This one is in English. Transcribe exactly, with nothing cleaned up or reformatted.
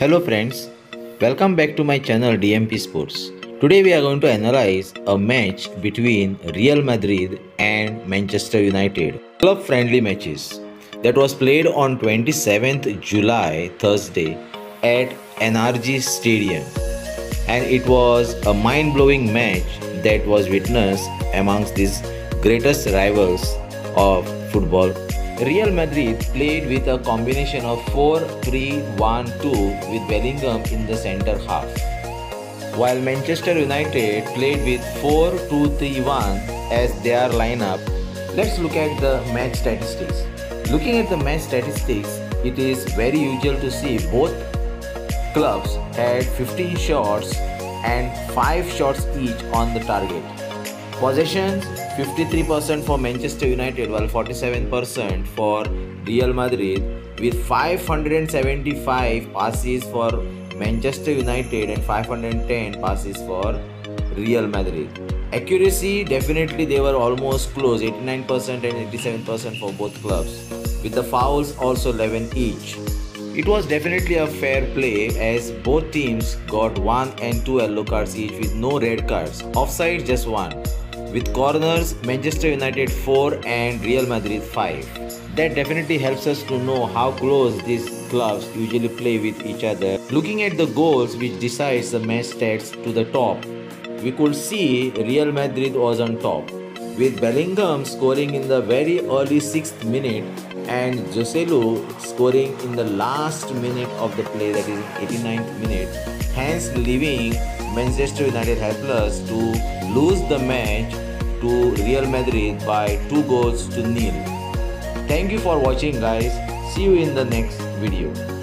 Hello friends, welcome back to my channel D M P Sports. Today we are going to analyze a match between Real Madrid and Manchester United. Club friendly matches that was played on twenty-seventh July Thursday at N R G stadium, and it was a mind-blowing match that was witnessed amongst these greatest rivals of football. Real Madrid played with a combination of four three one two with Bellingham in the center half, while Manchester United played with four two three one as their lineup. Let's look at the match statistics. Looking at the match statistics, it is very usual to see both clubs had fifteen shots and five shots each on the target. Possessions fifty-three percent for Manchester United, while forty-seven percent for Real Madrid, with five hundred seventy-five passes for Manchester United and five hundred ten passes for Real Madrid. Accuracy, definitely they were almost close, eighty-nine percent and eighty-seven percent for both clubs, with the fouls also eleven each. It was definitely a fair play as both teams got one and two yellow cards each with no red cards. Offside just one. With corners, Manchester United four and Real Madrid five. That definitely helps us to know how close these clubs usually play with each other. Looking at the goals which decides the match stats to the top, we could see Real Madrid was on top, with Bellingham scoring in the very early sixth minute and Joselu scoring in the last minute of the play, that is eighty-ninth minute, hence leaving Manchester United helpless to lose the match to Real Madrid by two goals to nil. Thank you for watching guys, see you in the next video.